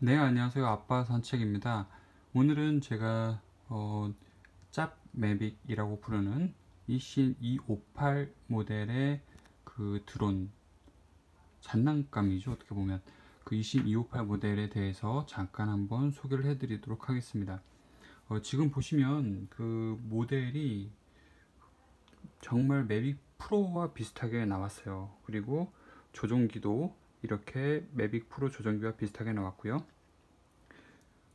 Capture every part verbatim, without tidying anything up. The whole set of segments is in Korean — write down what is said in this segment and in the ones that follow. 네, 안녕하세요. 아빠산책입니다. 오늘은 제가 어, 짭매빅이라고 부르는 이신 이백오십팔 모델의 그 드론 장난감이죠. 어떻게 보면 그 이신 이백오십팔 모델에 대해서 잠깐 한번 소개를 해 드리도록 하겠습니다. 어, 지금 보시면 그 모델이 정말 매빅 프로와 비슷하게 나왔어요. 그리고 조종기도 이렇게 매빅 프로 조종기와 비슷하게 나왔고요.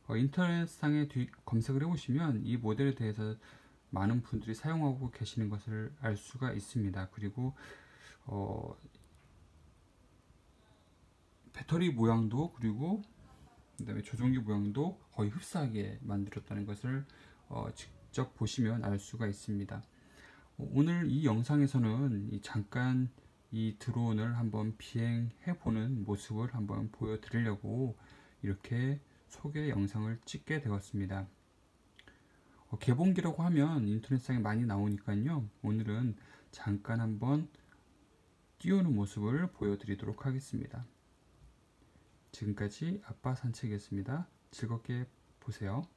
어, 인터넷상에 뒤, 검색을 해보시면 이 모델에 대해서 많은 분들이 사용하고 계시는 것을 알 수가 있습니다. 그리고 어, 배터리 모양도 그리고 그다음에 조종기 모양도 거의 흡사하게 만들었다는 것을 어, 직접 보시면 알 수가 있습니다. 어, 오늘 이 영상에서는 이 잠깐 이 드론을 한번 비행해 보는 모습을 한번 보여 드리려고 이렇게 소개 영상을 찍게 되었습니다. 어, 개봉기라고 하면 인터넷상에 많이 나오니까요, 오늘은 잠깐 한번 띄우는 모습을 보여 드리도록 하겠습니다. 지금까지 아빠 산책이었습니다. 즐겁게 보세요.